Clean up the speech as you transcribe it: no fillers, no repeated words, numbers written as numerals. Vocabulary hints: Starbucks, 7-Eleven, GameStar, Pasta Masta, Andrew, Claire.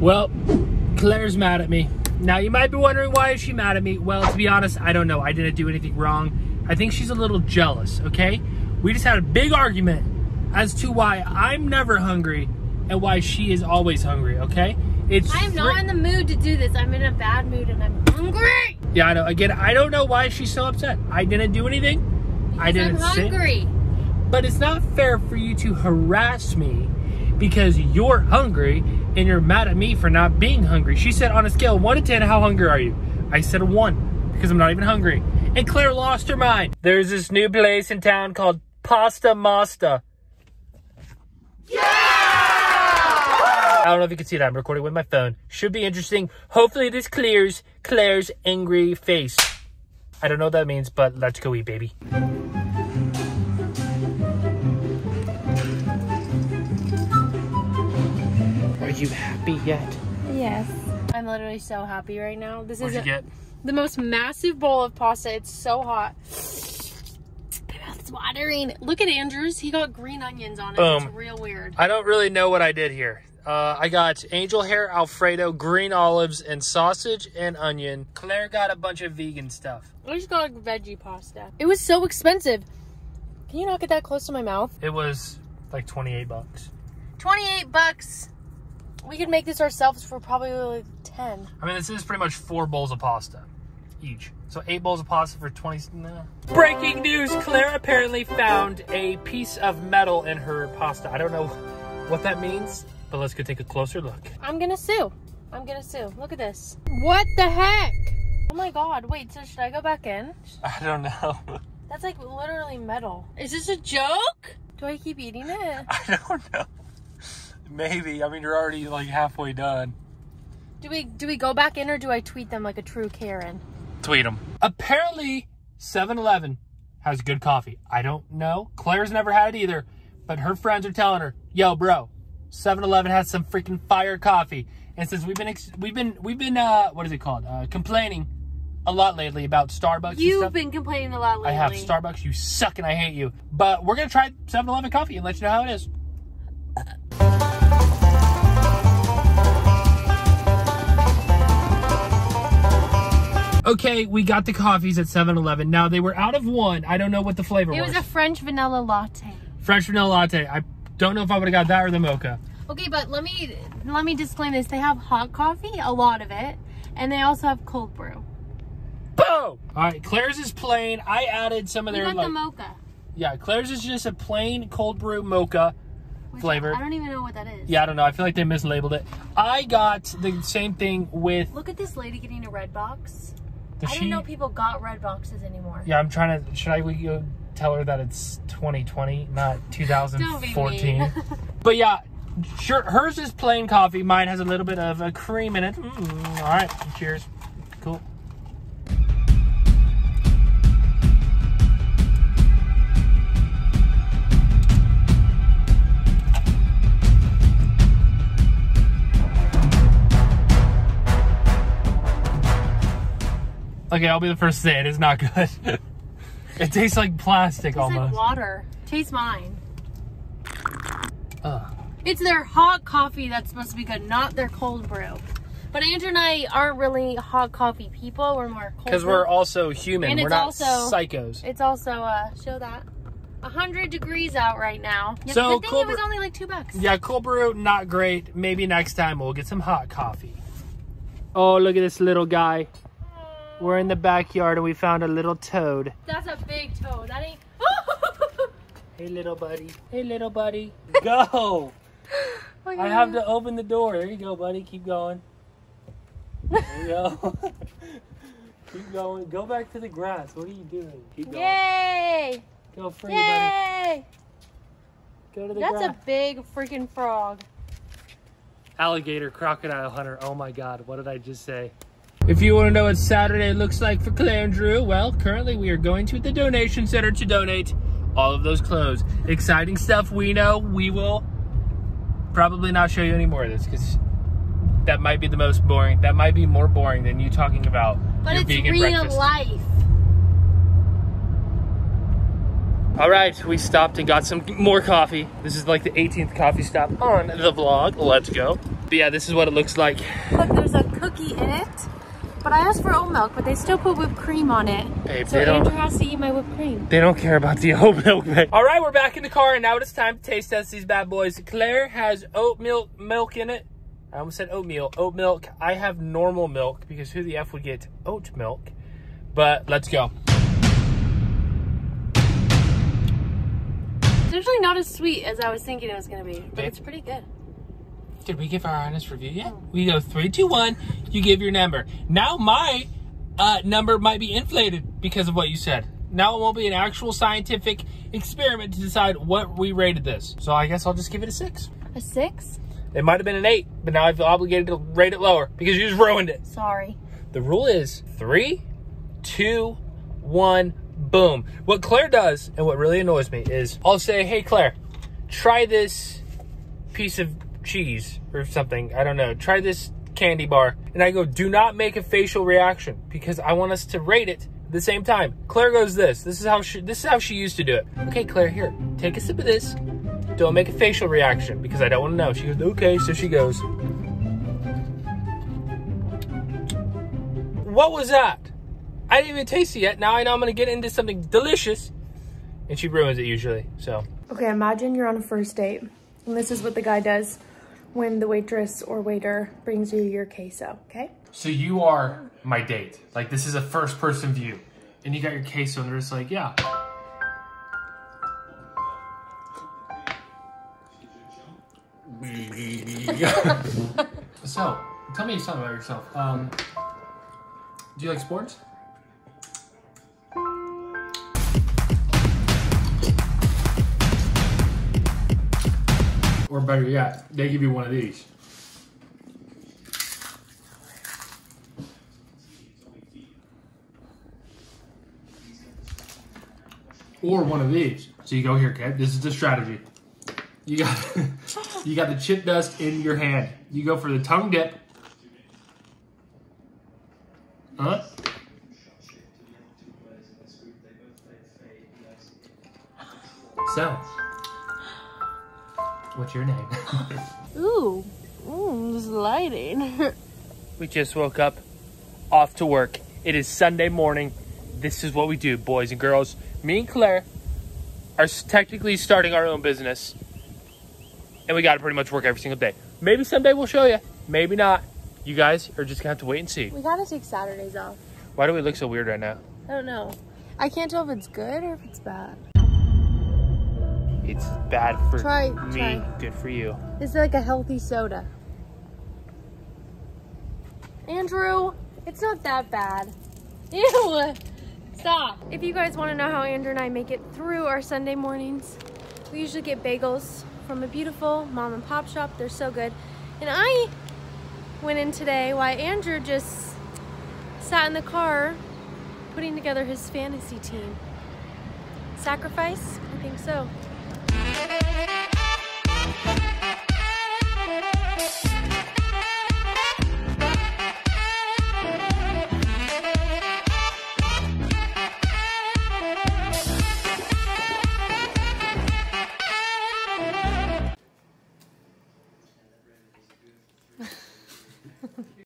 Well, Claire's mad at me. Now, you might be wondering, why is she mad at me? Well, to be honest, I don't know. I didn't do anything wrong. I think she's a little jealous, okay? We just had a big argument as to why I'm never hungry and why she is always hungry, okay? I'm not in the mood to do this. I'm in a bad mood and I'm hungry! Yeah, I know. Again, I don't know why she's so upset. I didn't do anything. Because I didn't sit. I'm hungry. But it's not fair for you to harass me because you're hungry and you're mad at me for not being hungry. She said, on a scale of 1 to 10, how hungry are you? I said 1 because I'm not even hungry. And Claire lost her mind. There's this new place in town called Pasta Masta. Yeah! I don't know if you can see that. I'm recording with my phone. Should be interesting. Hopefully this clears Claire's angry face. I don't know what that means, but let's go eat, baby. Are you happy yet? Yes. I'm literally so happy right now. This is the most massive bowl of pasta. It's so hot. My mouth's watering. Look at Andrew's. He got green onions on it. It's real weird. I don't really know what I did here. I got angel hair, Alfredo, green olives, and sausage and onion. Claire got a bunch of vegan stuff. I just got veggie pasta. It was so expensive. Can you not get that close to my mouth? It was like 28 bucks. 28 bucks. We could make this ourselves for probably like 10. I mean, this is pretty much 4 bowls of pasta each. So 8 bowls of pasta for 20. Nah. Breaking news, Claire apparently found a piece of metal in her pasta. I don't know what that means, but let's go take a closer look. I'm gonna sue. I'm gonna sue. Look at this. What the heck? Oh my God, wait, so should I go back in? I don't know. That's like literally metal. Is this a joke? Do I keep eating it? I don't know. Maybe. I mean, you're already like halfway done. Do we go back in or do I tweet them like a true Karen? Tweet them. Apparently, 7-Eleven has good coffee. I don't know. Claire's never had it either, but her friends are telling her, "Yo, bro, 7-Eleven has some freaking fire coffee." And since we've been what is it called? Complaining a lot lately about Starbucks. You've been complaining a lot lately. I have. Starbucks, you suck, and I hate you. But we're gonna try 7-Eleven coffee and let you know how it is. Okay, we got the coffees at 7-Eleven. Now, they were out of one. I don't know what the flavor was. It was a French vanilla latte. French vanilla latte. I don't know if I would have got that or the mocha. Okay, but let me disclaim this. They have hot coffee, a lot of it, and they also have cold brew. Boom! All right, Claire's is plain. I added some of their... You got the mocha. Yeah, Claire's is just a plain cold brew mocha flavor. I don't even know what that is. Yeah, I don't know. I feel like they mislabeled it. I got the same thing with... Look at this lady getting a red box. I didn't know people got red boxes anymore. Yeah, I'm trying to... Should I go tell her that it's 2020, not 2014? Don't be mean. But yeah, sure, hers is plain coffee. Mine has a little bit of a cream in it. All right, cheers. Cool. Okay, I'll be the first to say it is not good. It tastes like plastic almost. It tastes like water. Taste mine. It's their hot coffee that's supposed to be good, not their cold brew. But Andrew and I aren't really hot coffee people. We're more cold brew. Because we're also human. And we're not psychos. It's also, show that. 100 degrees out right now. Yep, so good thing it was only like $2. Yeah, cold brew, not great. Maybe next time we'll get some hot coffee. Oh, look at this little guy. We're in the backyard and we found a little toad. That's a big toad. That ain't... Hey, little buddy. Hey, little buddy. Go! Okay. I have to open the door. There you go, buddy. Keep going. There you go. Keep going. Go back to the grass. What are you doing? Keep going. Yay! Go free, buddy. Go to the grass. That's a big freaking frog. Alligator, crocodile hunter. Oh my God. What did I just say? If you want to know what Saturday looks like for Claire and Drew, well, currently we are going to the donation center to donate all of those clothes. Exciting stuff. We know we will probably not show you any more of this because that might be the most boring. That might be more boring than you talking about your vegan breakfast. But it's real life. All right, we stopped and got some more coffee. This is like the 18th coffee stop on the vlog. Let's go. But yeah, this is what it looks like. Look, there's a cookie in it. But I asked for oat milk, but they still put whipped cream on it. Babe, so Andrew has to eat my whipped cream. They don't care about the oat milk, babe. All right, we're back in the car, and now it is time to taste test these bad boys. Claire has oat milk in it. I almost said oatmeal. Oat milk. I have normal milk, because who the F would get oat milk? But let's go. It's actually not as sweet as I was thinking it was going to be, but babe, it's pretty good. Did we give our honest review yet? Oh. We go 3, 2, 1. You give your number. Now my number might be inflated because of what you said. Now it won't be an actual scientific experiment to decide what we rated this. So I guess I'll just give it a 6. A 6? It might have been an 8, but now I feel obligated to rate it lower because you just ruined it. Sorry. The rule is 3, 2, 1, boom. What Claire does and what really annoys me is I'll say, hey Claire, try this piece of cheese or something, I don't know, try this candy bar, and I go, do not make a facial reaction because I want us to rate it at the same time. Claire goes, this is how she used to do it. Okay Claire, here, take a sip of this, don't make a facial reaction because I don't want to know. She goes, okay. So she goes, what was that? I didn't even taste it yet. Now I know I'm gonna get into something delicious, and she ruins it usually. So okay, imagine you're on a first date and this is what the guy does when the waitress or waiter brings you your queso, okay? So you are my date. Like, this is a first person view. And you got your queso and they're just like, yeah. So, tell me something about yourself. Do you like sports? Or better yet, they give you one of these. Or one of these. So you go here, okay? This is the strategy. You got the chip dust in your hand. You go for the tongue dip. Huh? So. What's your name? Ooh, ooh, this lighting. We just woke up, off to work. It is Sunday morning. This is what we do, boys and girls. Me and Claire are technically starting our own business, and we gotta pretty much work every single day. Maybe someday we'll show you, maybe not. You guys are just gonna have to wait and see. We gotta take Saturdays off. Why do we look so weird right now? I don't know. I can't tell if it's good or if it's bad. It's bad for me, good for you. This is like a healthy soda. Andrew, it's not that bad. Ew, stop. If you guys want to know how Andrew and I make it through our Sunday mornings, we usually get bagels from a beautiful mom and pop shop. They're so good. And I went in today while Andrew just sat in the car putting together his fantasy team. Sacrifice? I think so.